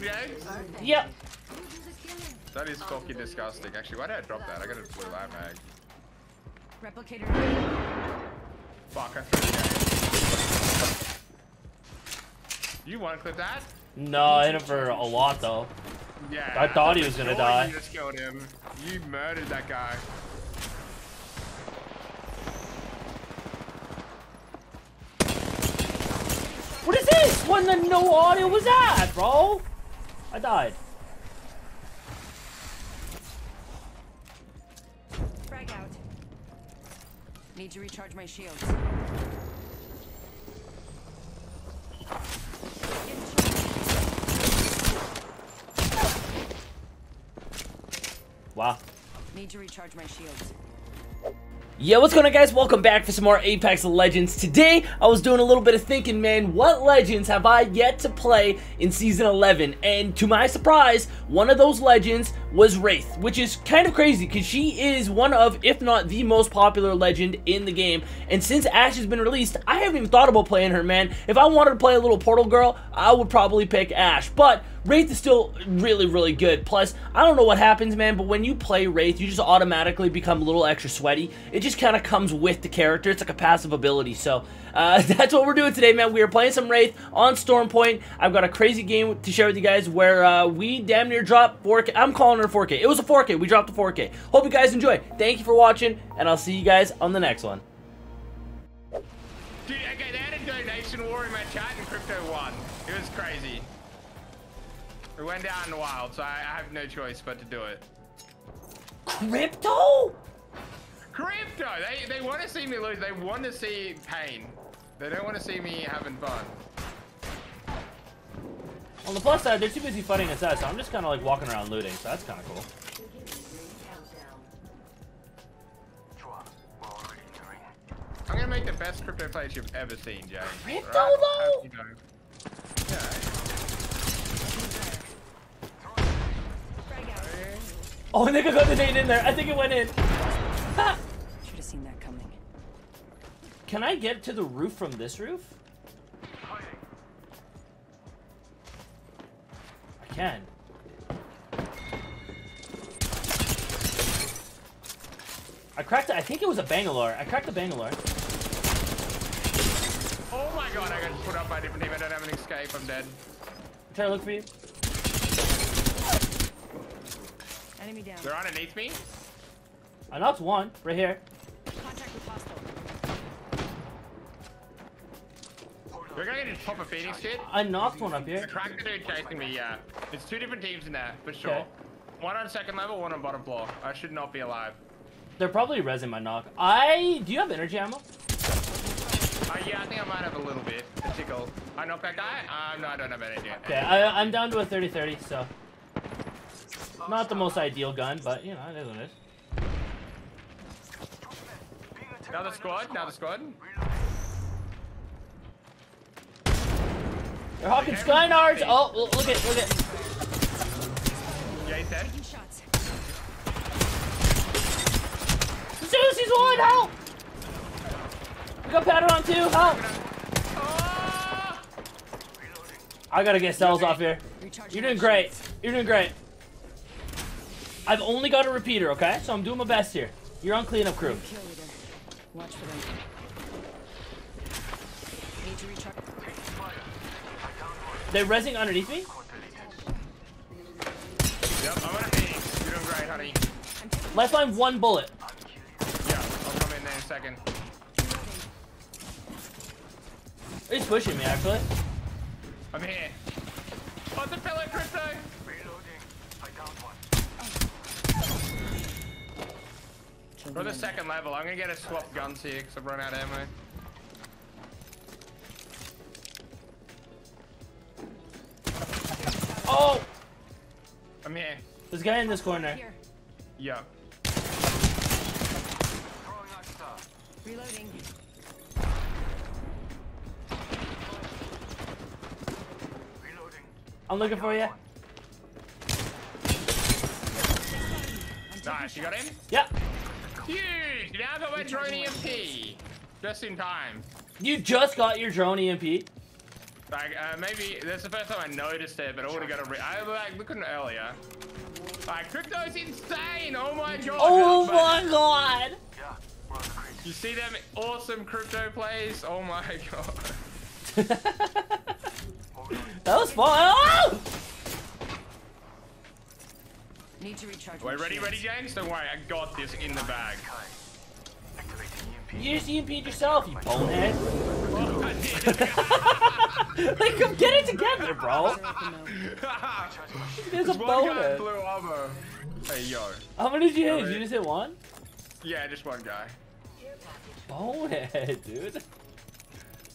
food, guys? Yep. That is fucking disgusting. Actually, why did I drop that? I got a blue light mag. Replicator. Fuck, I threw it. You want to clip that? No, I hit him for a lot, though. Yeah. I thought he was going to die. You just killed him. You murdered that guy. What is this? What in the no audio was that, bro? I died. Frag out. Need to recharge my shields. Wow. Need to recharge my shields. Yeah, what's going on, guys? Welcome back for some more Apex Legends. Today, I was doing a little bit of thinking, man, what Legends have I yet to play in Season 11? And to my surprise, one of those Legends was Wraith, which is kind of crazy because she is one of, if not the most popular Legend in the game. And since Ash has been released, I haven't even thought about playing her, man. If I wanted to play a little Portal Girl, I would probably pick Ash, but Wraith is still really, really good. Plus, I don't know what happens, man, but when you play Wraith, you just automatically become a little extra sweaty. It just kind of comes with the character. It's like a passive ability. So that's what we're doing today, man. We are playing some Wraith on Storm Point. I've got a crazy game to share with you guys where we damn near dropped 4K. I'm calling her 4K. It was a 4K. We dropped a 4K. Hope you guys enjoy. Thank you for watching, and I'll see you guys on the next one. Dude, okay, they had a donation war in my chat and Crypto won. It was crazy. It went down in the wild, so I have no choice but to do it. Crypto? Crypto! They want to see me lose. They want to see pain. They don't want to see me having fun. On the plus side, they're too busy fighting us out, so I'm just kind of like walking around looting, so that's kind of cool. I'm going to make the best Crypto play you've ever seen, Jankz. Crypto, right? Though? Oh, and they could go the nade in there. I think it went in. Ha! Should have seen that coming. Can I get to the roof from this roof? I can. I cracked it. I think it was a Bangalore. I cracked the Bangalore. Oh my god, I got put up by a different team. I don't have an escape. I'm dead. I'm trying to look for you. Enemy down. They're underneath me. I knocked one right here. Contact with hostile. We're gonna get a top of Phoenix shit. I knocked one up here. The cracker dude chasing me. Yeah, it's two different teams in there for sure. Okay. One on second level, one on bottom floor. I should not be alive. They're probably rezzing my knock. Do you have energy ammo? Yeah, I think I might have a little bit. A tickle. I knocked that guy. No, I don't have energy. Okay, I'm down to a 30-30, so. Not the most ideal gun, but you know, it is what it is. Now the squad, now the squad. They're hawking Skynards! Oh, look at. Yeah, he's dead. Zeus, he's one! Help! We got patted on two, help! Oh. I gotta get cells off here. You're doing great. You're doing great. I've only got a repeater, okay? So I'm doing my best here. You're on cleanup crew. Watch for them. They're rezzing underneath me? Yep, I'm on a Phoenix. You're doing great, honey. Lifeline, one bullet. Yeah, I'll come in there in a second. He's pushing me, actually. I'm here. On the pillar, Crypto! We're the second level. I'm gonna get a swap guns here because I've run out of ammo. Oh! I'm here. There's a guy in this corner. Yeah. Reloading. I'm looking for you. Nice. You got him? Yep. Huge! Now I got my drone EMP! Just in time. You just got your drone EMP? Like, maybe that's the first time I noticed it, but I would've got a I like, looking earlier. Like, Crypto's insane! Oh my god! Oh my god! You see them awesome Crypto plays? Oh my god. That was fun! Oh! Need to recharge. Wait, ready, Jankz? Don't worry, I got this in the bag. You just EMP'd yourself, you bonehead. Like, come get it together, bro. There's a bonehead. Hey, yo. How many did you hit? Did you just hit one? Yeah, just one guy. Bonehead, dude.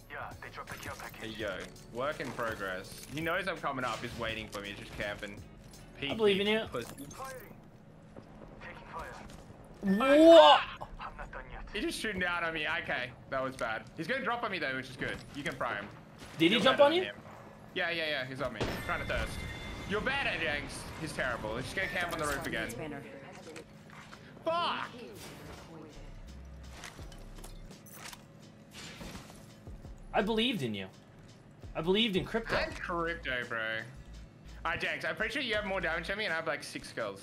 Yeah, they dropped the kill package. Hey, yo. Work in progress. He knows I'm coming up. He's waiting for me. He's just camping. I believe in you. What? He's just shooting down on me. Okay, that was bad. He's gonna drop on me though, which is good. You can pry him. Did he jump on you? Yeah, he's on me. I'm trying to thirst. You're bad at Jankz. He's terrible. He's just gonna camp on the roof again. Fuck! I believed in you. I believed in Crypto. I'm Crypto, bro. Alright, Jankz, I'm pretty sure you have more damage than me and I have like 6 kills.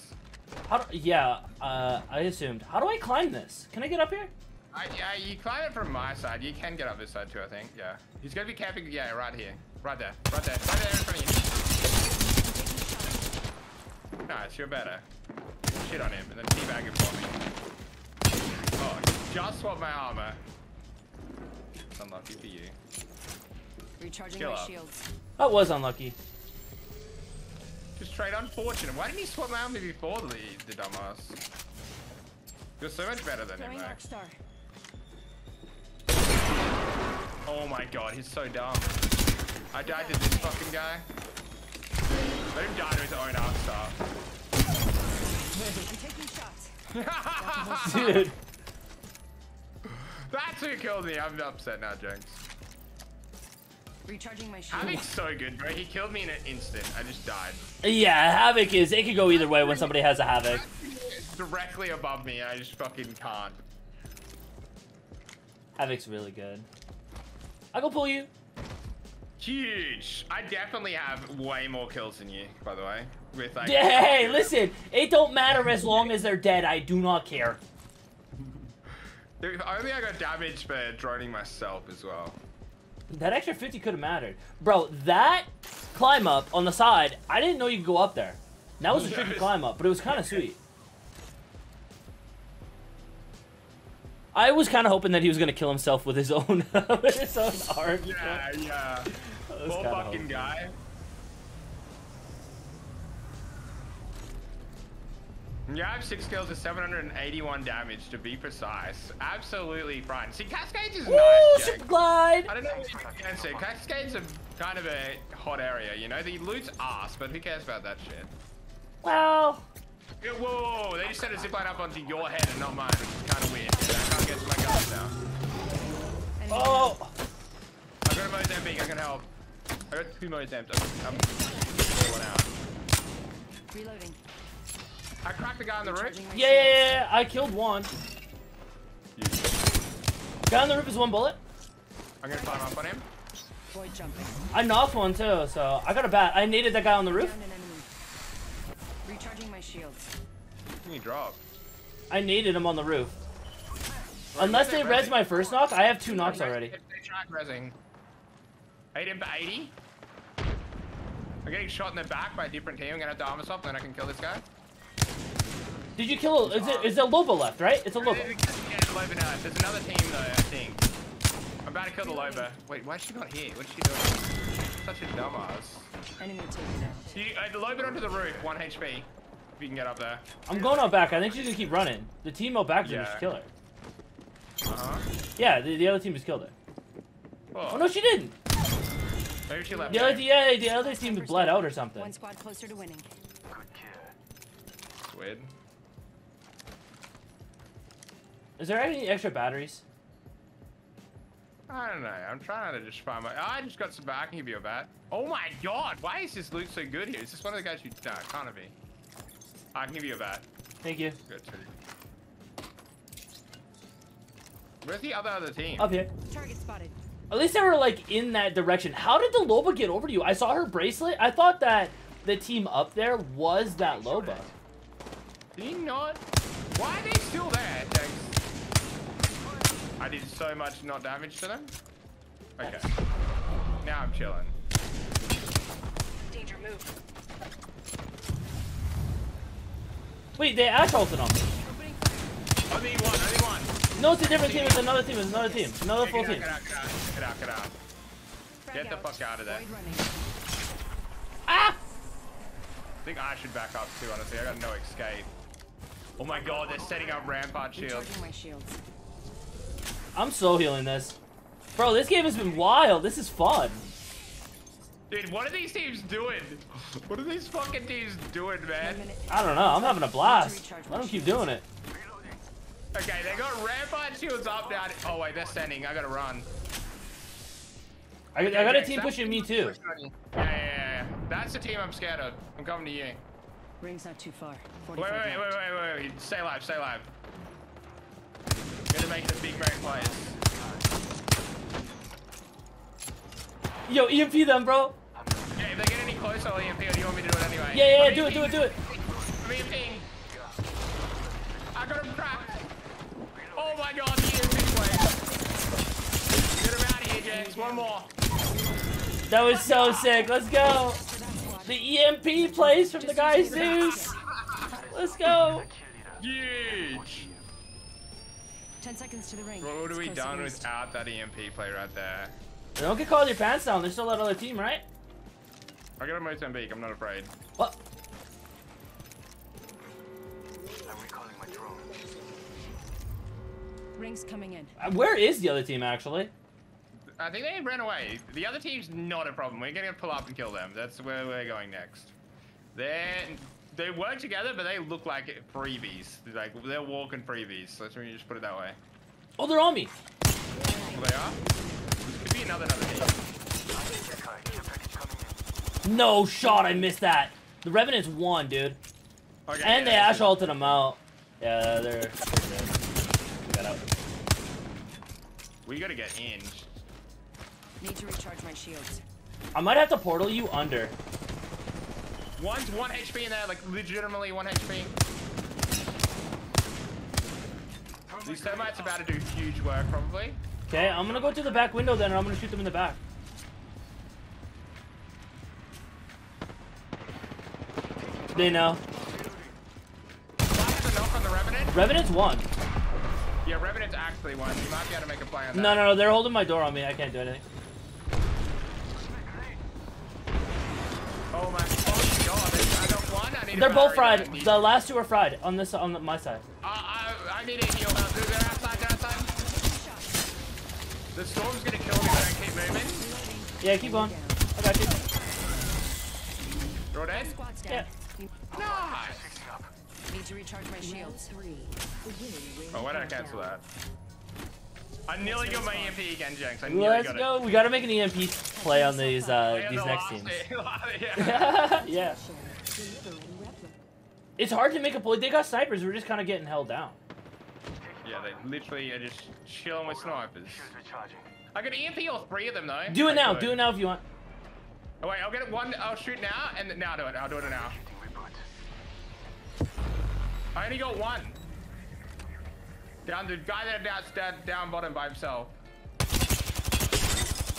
How do, I assumed. How do I climb this? Can I get up here? You climb it from my side. You can get up this side too, I think. Yeah. He's gonna be camping. Yeah, right here. Right there in front of you. Nice, you're better. Shit on him and then teabag him for me. Oh, just swap my armor. It's unlucky for you. Recharging my shields. That was unlucky. Just trade unfortunate. Why didn't he swap my armor before the dumbass? You're so much better than him, Rockstar. Oh my god, he's so dumb. I died to this fucking guy. Let him die to his own Rockstar. I'm taking shots. Dude. That's who killed me. I'm upset now, Jankz. Recharging my shield. Havoc's so good, bro. He killed me in an instant. I just died. Yeah, Havoc is. It could go either way when somebody has a Havoc. Directly above me, I just fucking can't. Havoc's really good. I go pull you. Huge. I definitely have way more kills than you, by the way. With like. Hey, listen. It don't matter as long as they're dead. I do not care. Dude, only I got damaged for droning myself as well. That extra 50 could have mattered. Bro, that climb up on the side, I didn't know you could go up there. That was a tricky climb up, but it was kind of sweet. I was kind of hoping that he was going to kill himself with his own, with his own arm. Yeah. Poor fucking guy. Yeah, I have 6 kills and 781 damage to be precise. Absolutely fine. See, Cascades is nice. Superglide! I don't know if you can see. Cascades are kind of a hot area, you know? The loot's ass, but who cares about that shit? Well. Yeah, whoa, they just set a zipline up onto your head and not mine, which is kind of weird. I can't get to my guns now. Oh! I've got a Mozambique, I can help. I got 2 Mozambiques. I'm going out. Reloading. I cracked the guy on the roof. Yeah, I killed one. Guy on the roof is 1 bullet. I'm gonna climb up on him. I knocked one too, so I got a bat. I needed that guy on the roof. Recharging my shields. He dropped. I needed him on the roof. Unless they res my first knock, I have 2 knocks already. They tried resing. I hit him for 80. I'm getting shot in the back by a different team. I'm gonna have to arm us up, then I can kill this guy. Did you kill? Is it Loba left? Right? It's a Loba. Yeah, Loba now. There's another team though. I think. I'm about to kill the Loba. Wait, why is she not here? What's she doing? Such a dumbass. Enemy taken out. The Loba onto the roof. 1 HP. If you can get up there. I'm going out back. I think she's gonna keep running. The team out back just killed her. Yeah, the other team just killed her. Oh, no, she didn't. Maybe she left. The other team bled out or something. 1 squad closer to winning. That's weird. Is there any extra batteries? I don't know. I'm trying to just find my. I just got some back. I can give you a bat. Oh my god! Why is this loot so good here? Is this one of the guys you? No, it can't be. I can give you a bat. Thank you. Good. Where's the other team? Up here. Target spotted. At least they were, like, in that direction. How did the Loba get over to you? I saw her bracelet. I thought that the team up there was that Loba. Do you not? Why are they still there, Jankz? I did so much not damage to them. Okay. Now I'm chilling. Danger move. Wait, they Ash ulted on me. Only one. No, it's a different team. It's another team. It's another team. Another full team. Get out. Get the fuck out of there. Ah! I think I should back up too, honestly. I got no escape. Oh my god, they're setting up Rampart shields. I'm so healing this. Bro, this game has been wild. This is fun. Dude, what are these teams doing? What are these fucking teams doing, man? I don't know. I'm having a blast. Let them keep doing it. Okay, they got Rampart shields up now. Oh, wait, they're standing. I gotta run. I got a team pushing me, too. Yeah. That's the team I'm scared of. I'm coming to you. Ring's not too far. Wait. Stay alive. Gonna make the big brain plays. Yo, EMP them, bro. Yeah, if they get any closer, I'll EMP, or do you want me to do it anyway? Yeah, do it. I'm EMPing. I got him cracked. Oh my god, the EMP player. Get him out of here, Jankz. One more. That was so sick. Let's go. The EMP plays from the guy Zeus. Let's go. Huge. 10 seconds to the ring. What would have we done without that EMP play right there? Don't get caught your pants down. There's still that other team, right? I got a Mozambique. I'm not afraid. What? I'm recalling my drone. Rings coming in. Where is the other team, actually? I think they ran away. The other team's not a problem. We're going to pull up and kill them. That's where we're going next. They work together, but they look like freebies. Like, they're walking freebies. Let me just put it that way. Oh, they're on me. They are? Another. No shot, I missed that. The Revenant's won, dude. Okay, and yeah, they Ash ulted him out. Yeah, they're good. We got out. We gotta get in. Need to recharge my shields. I might have to portal you under. One's 1 HP in there, like legitimately 1 HP. These termites about to do huge work, probably. Okay, I'm gonna go through the back window then, and I'm gonna shoot them in the back. They know. Revenant's won. Yeah, Revenant's actually won. You might be able to make a play on that. No, they're holding my door on me. I can't do anything. Oh my god, I got one. I need they're both fried. The last two are fried on this my side. I need a heal now. They're outside. The storm's gonna kill me if I keep moving. Yeah, keep on. I got you. You're all dead? Yeah. Nice! Need to recharge my shields. Oh, why did I cancel that? I nearly got my EMP again, Jankz. I nearly got it. Let's go. We gotta make an EMP play on these next teams. Yeah. It's hard to make a play. They got snipers. We're just kind of getting held down. Yeah, they literally are just chilling with snipers. I could EMP all 3 of them though. Do it now. Do it now if you want. Oh wait, I'll get it one. I'll shoot now and now do it. I'll do it now. I only got one. Down the guy that's down bottom by himself.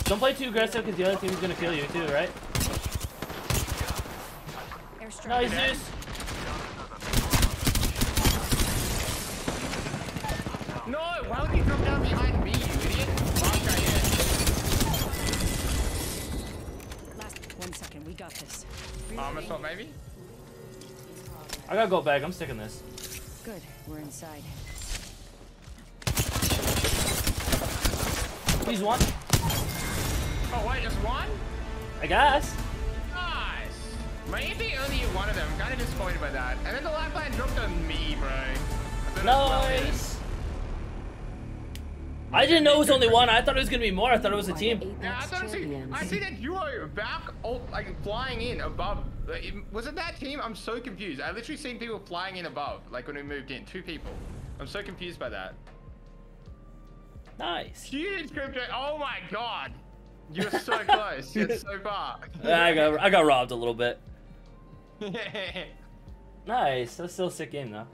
Don't play too aggressive because the other team's gonna kill you too, right? Nice, Zeus. No, why would you drop down behind me, you idiot? Last 1 second, we got this. Armor swap, maybe? I gotta go back, I'm sticking this. Good, we're inside. He's one. Oh, wait, just one? I guess. Nice. Maybe only one of them, I'm kind of disappointed by that. And then the lifeline dropped on me, bro. Nice. I didn't know it was only one. I thought it was gonna be more. I thought it was a team. Yeah, I see that you are back, like flying in above. Was it that team? I'm so confused. I literally seen people flying in above, like when we moved in, 2 people. I'm so confused by that. Nice. Huge Crypto. Oh my god. You're so close. You're so far. I got robbed a little bit. Nice. That's still a sick game though.